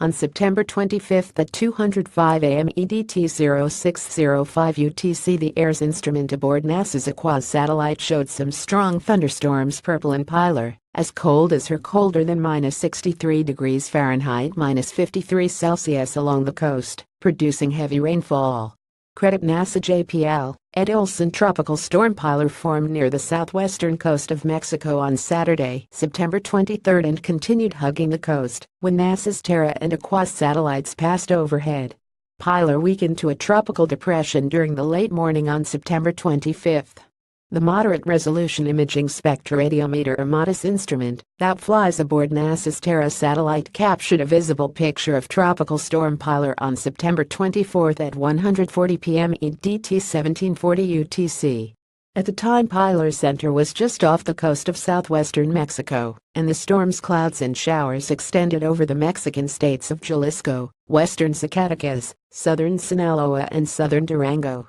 on September 25 at 2:05 a.m. EDT 0605 UTC. The AIRS instrument aboard NASA's Aqua satellite showed some strong thunderstorms. Purple and Pilar, as cold as or colder than -63°F, -53°C along the coast, producing heavy rainfall. Credit NASA JPL, Ed Olson. Tropical storm Pilar formed near the southwestern coast of Mexico on Saturday, September 23 and continued hugging the coast when NASA's Terra and Aqua satellites passed overhead. Pilar weakened to a tropical depression during the late morning on September 25. The Moderate Resolution Imaging Spectroradiometer, or MODIS instrument, that flies aboard NASA's Terra satellite captured a visible picture of Tropical Storm Pilar on September 24 at 1:40 p.m. EDT 1740 UTC. At the time, Pilar's center was just off the coast of southwestern Mexico, and the storm's clouds and showers extended over the Mexican states of Jalisco, western Zacatecas, southern Sinaloa and southern Durango.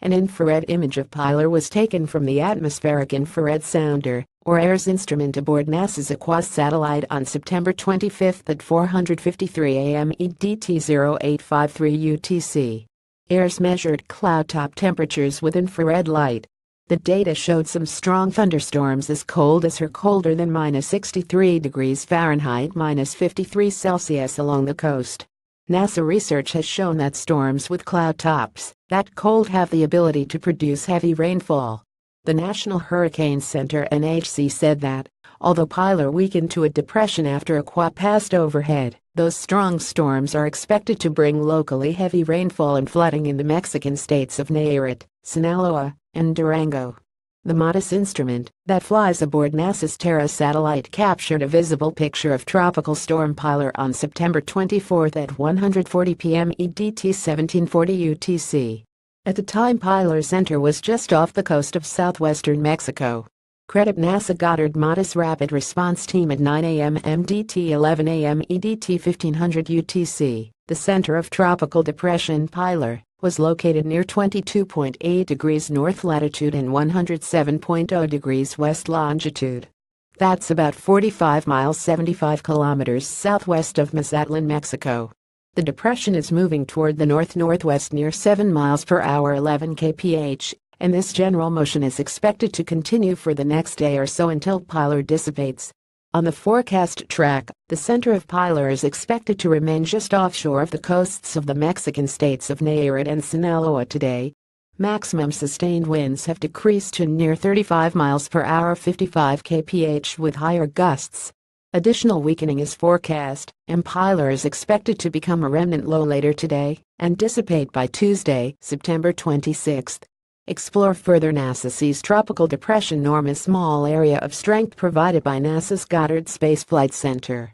An infrared image of Pilar was taken from the Atmospheric Infrared Sounder, or AIRS instrument aboard NASA's Aqua satellite on September 25 at 4:53 a.m. EDT 0853 UTC. AIRS measured cloud top temperatures with infrared light. The data showed some strong thunderstorms as cold as or colder than -63°F, -53°C along the coast. NASA research has shown that storms with cloud tops that cold have the ability to produce heavy rainfall. The National Hurricane Center (NHC) said that, although Pilar weakened to a depression after Aqua passed overhead, those strong storms are expected to bring locally heavy rainfall and flooding in the Mexican states of Nayarit, Sinaloa, and Durango. The MODIS instrument that flies aboard NASA's Terra satellite captured a visible picture of Tropical Storm Pilar on September 24 at 1:40 p.m. EDT 1740 UTC. At the time, Pilar's center was just off the coast of southwestern Mexico. Credit NASA Goddard MODIS Rapid Response Team at 9 a.m. MDT 11 a.m. EDT 1500 UTC. The center of Tropical Depression Pilar was located near 22.8° north latitude and 107.0° west longitude. That's about 45 miles (75 kilometers) southwest of Mazatlan, Mexico. The depression is moving toward the north-northwest near 7 miles per hour (11 kph), and this general motion is expected to continue for the next day or so until Pilar dissipates. On the forecast track, the center of Pilar is expected to remain just offshore of the coasts of the Mexican states of Nayarit and Sinaloa today. Maximum sustained winds have decreased to near 35 miles per hour (55 kph) with higher gusts. Additional weakening is forecast, and Pilar is expected to become a remnant low later today and dissipate by Tuesday, September 26. Explore further. NASA sees Tropical Depression Norm as small area of strength provided by NASA's Goddard Space Flight Center.